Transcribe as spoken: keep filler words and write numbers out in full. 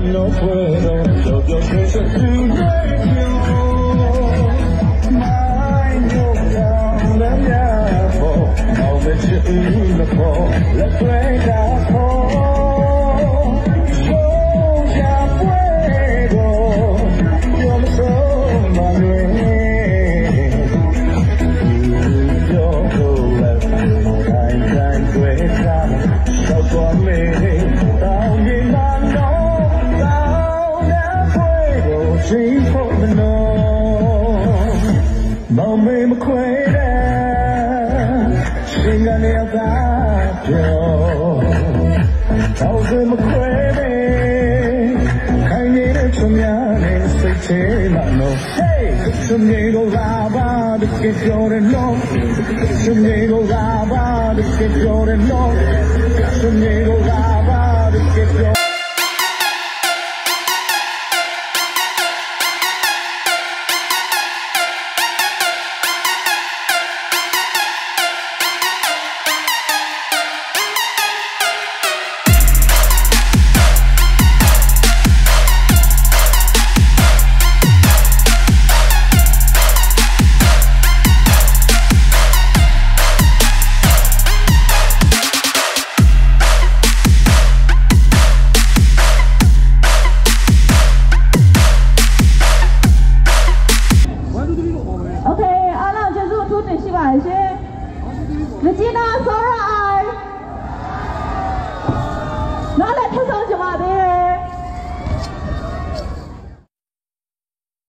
no puedo, yo, yo pienso sin you. Mind you down the level, all that you're in the fall, let's break our fall. Yo ya puedo, yo me soy Manuel. Yo puedo, time, time, cuesta, yo por mí, también la no. Dream for the north, Mommy McQuaid, sing on the other. Thousand McQuaid, I need it from you, and it's a team. I know, hey, to me, go lava, to get your and long. To me, go lava, to get your and long. To me, go lava, to get your.